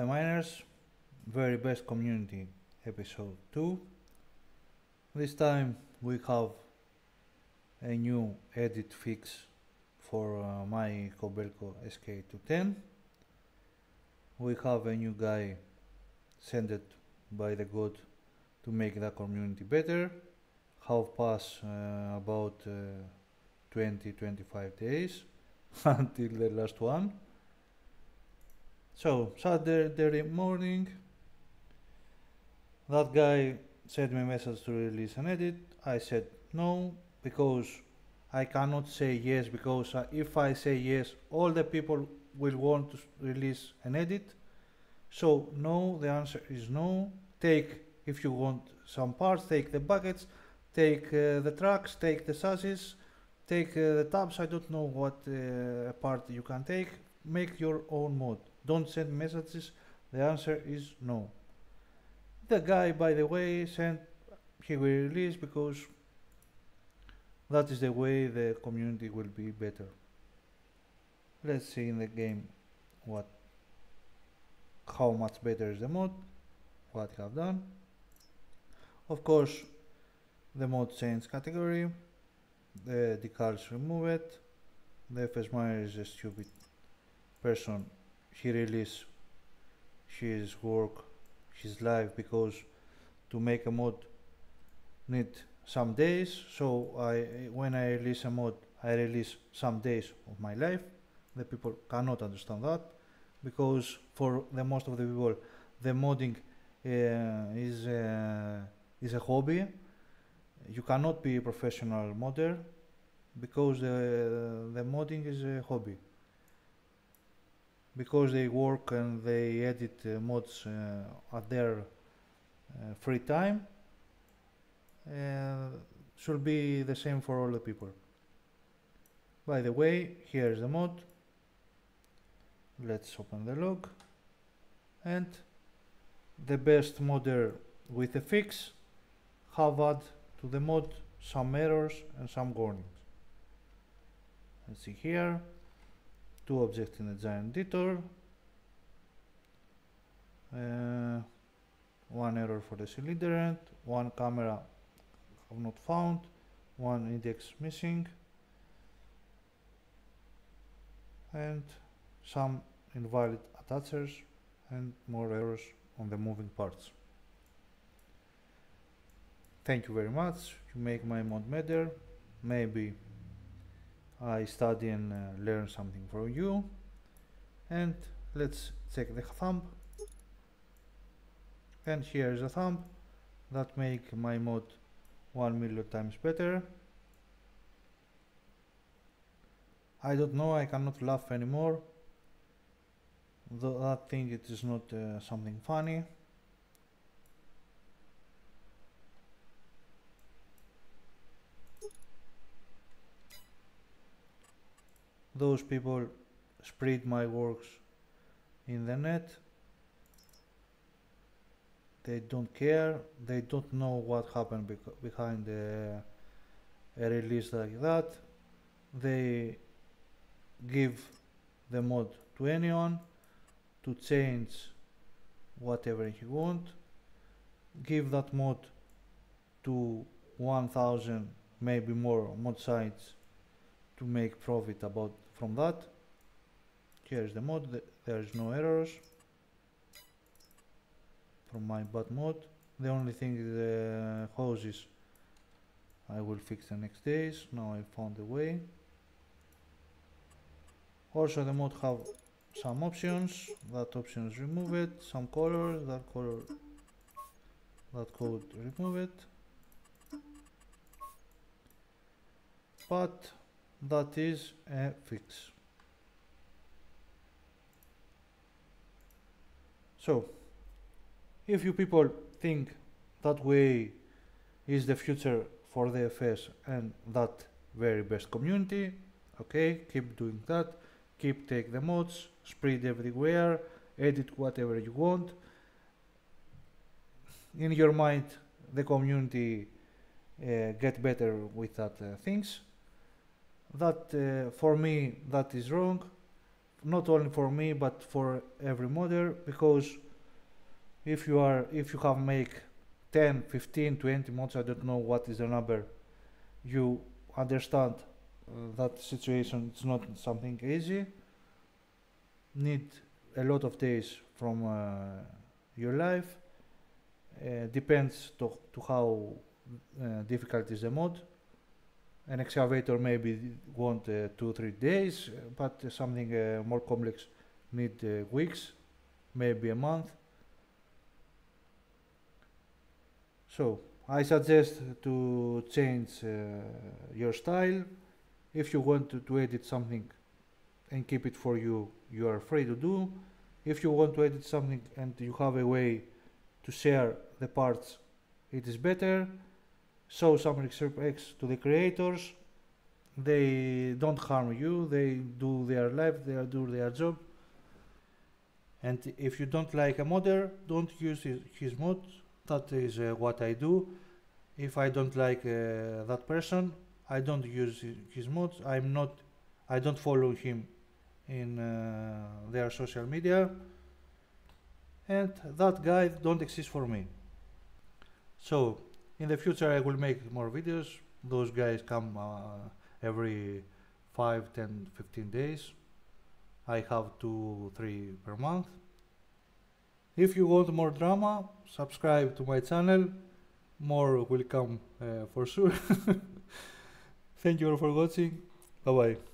Hi miners, very best community episode 2. This time we have a new edit fix for my Kobelco SK-210. We have a new guy sent it by the god to make the community better. Have passed about 20-25 days until the last one. So Saturday morning, that guy sent me a message to release an edit. I said no, because I cannot say yes, because if I say yes, all the people will want to release an edit. So no, the answer is no. Take, if you want some parts, take the buckets, take the trucks, take the sashes, take the tabs. I don't know what part you can take. Make your own mod. Don't send messages. The answer is no. The guy, by the way, sent he will release, because that is the way the community will be better. Let's see in the game how much better is the mod, what I have done. Of course, the mod changed category, the decals removed, the FS Miner is a stupid person. He released his work, his life, because to make a mod need some days. So when I release a mod, I release some days of my life. The people cannot understand that, because for the most of the people, the modding is a hobby. You cannot be a professional modder, because the modding is a hobby. Because they work and they edit mods at their free time, should be the same for all the people. By the way, here is the mod. Let's open the log. And the best modder with a fix have added to the mod some errors and some warnings. Let's see here. Two objects in a giant detour, one error for the cylinder, one camera I have not found, one index missing, and some invalid attachers, and more errors on the moving parts. Thank you very much. You make my mod better. Maybe I study and learn something from you. And let's check the thumb. And here is a thumb that make my mod 1,000,000 times better. I don't know, I cannot laugh anymore. That thing, it is not something funny. Those people spread my works in the net. They don't care. They don't know what happened behind a release like that. They give the mod to anyone to change whatever he want. Give that mod to 1,000, maybe more mod sites to make profit about from that. Here is the mod. There is no errors from my bad mod. The only thing is the hoses. I will fix the next days. Now I found a way. Also the mod have some options. That options remove it. Some colors. That code remove it. But that is a fix. So if you people think that way is the future for the FS and that very best community, okay, keep doing that, keep take the mods, spread everywhere, edit whatever you want. In your mind the community get better with that things. That for me that is wrong. not only for me but for every mother, because if you have make 10, 15, 20 mods, I don't know what is the number, you understand that situation. It's not something easy, need a lot of days from your life, depends to how difficult is the mod. An excavator maybe want 2-3 days, but something more complex need weeks, maybe a month. So I suggest to change your style. If you want to edit something and keep it for you, you are free to do. If you want to edit something and you have a way to share the parts, it is better. Show some respect to the creators. They don't harm you, they do their life, they do their job. And if you don't like a modder, don't use his mod. That is what I do. If I don't like that person, I don't use his mods. I don't follow him in their social media, and that guy don't exist for me. So in the future I will make more videos. Those guys come every 5, 10, 15 days. I have 2-3 per month. If you want more drama, subscribe to my channel. More will come for sure. Thank you all for watching. Bye bye.